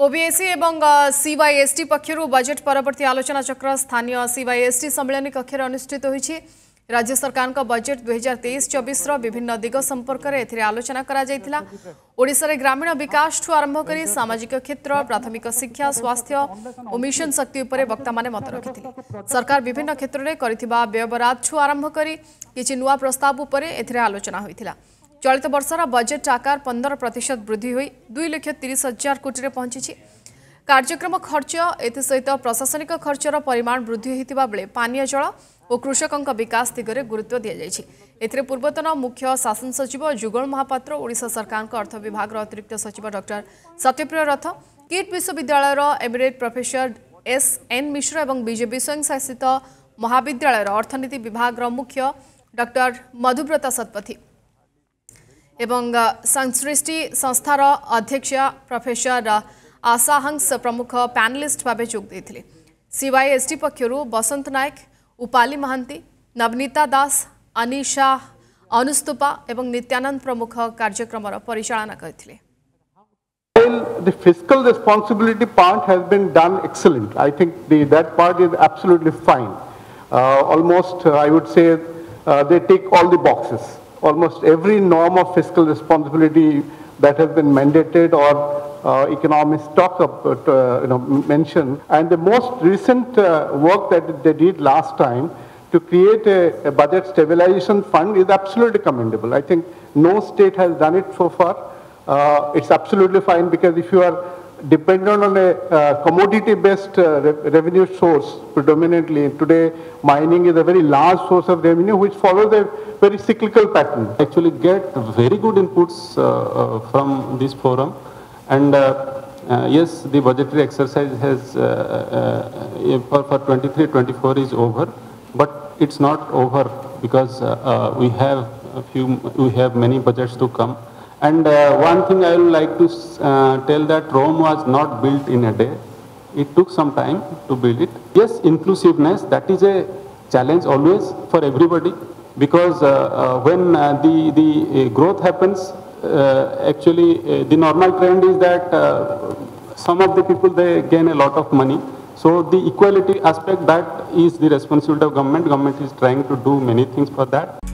OBC एवं सीवाईएसटी पक्षर budget परवर्ती आलोचना चक्र स्थानीय सीवाईएसटी सम्मेलन कक्षर अनुष्ठित होईछि। राज्य सरकार का बजेट 2023-24 विभिन्न दिग संपर्क में आलोचना करा। ओडिशा ग्रामीण विकास ठू आरंभ कर सामाजिक क्षेत्र, प्राथमिक शिक्षा, स्वास्थ्य और मिशन शक्ति उपर वक्ता माने मत रखिथिले। सरकार विभिन्न क्षेत्र में करथिबा व्ययबराद ठू आरंभ कर किछि नुआ प्रस्ताव उपर आलोचना होइथिला। चलित बर्षर बजेट आकार 15% वृद्धि होई 2,30,000 कोटी पहुंची। कार्यक्रम खर्च एसत प्रशासनिक खर्चर परिमाण वृद्धि होता बेले पानी जल और कृषक विकास दिगरे गुरुत्व दि जाए। पूर्वतन मुख्य शासन सचिव जुगल महापात्र, ओडिशा सरकार अर्थ विभाग अतिरिक्त सचिव डॉक्टर सत्यप्रिय रथ, किट विश्वविद्यालय emeritus professor S N Mishra और बीजेपी स्वयंशासित महाविद्यालय अर्थनीति विभाग मुख्य डॉक्टर मधुब्रता सतपथी एवं संसृष्टि संस्थार अध्यक्ष प्रोफेसर आशाहंस प्रमुख पैनलिस्ट भाव जोग देथिले। सीवाईएसटी पक्षर बसंत नायक, उपाली महांती, नवनीता दास, अनिशा अनुस्तुपा एवं नित्यानंद प्रमुख कार्यक्रम परिचालना करथिले। The fiscal responsibility part has been done excellent. I think that part is absolutely fine. I would say they take all the boxes. Almost every norm of fiscal responsibility that has been mandated or economists talk about, mention. And the most recent work that they did last time to create a budget stabilization fund is absolutely commendable. I think no state has done it so far. It's absolutely fine, because if you are dependent on a commodity-based revenue source predominantly. Today, mining is a very large source of revenue which follows a very cyclical pattern. Actually get very good inputs from this forum, and yes, the budgetary exercise has for 23-24 is over, but it's not over, because we have many budgets to come. And one thing I would like to tell, that Rome was not built in a day. It took some time to build it. Yes, inclusiveness, that is a challenge always for everybody, because when the growth happens, actually the normal trend is that some of the people, they gain a lot of money. So the equality aspect, that is the responsibility of government. Government is trying to do many things for that.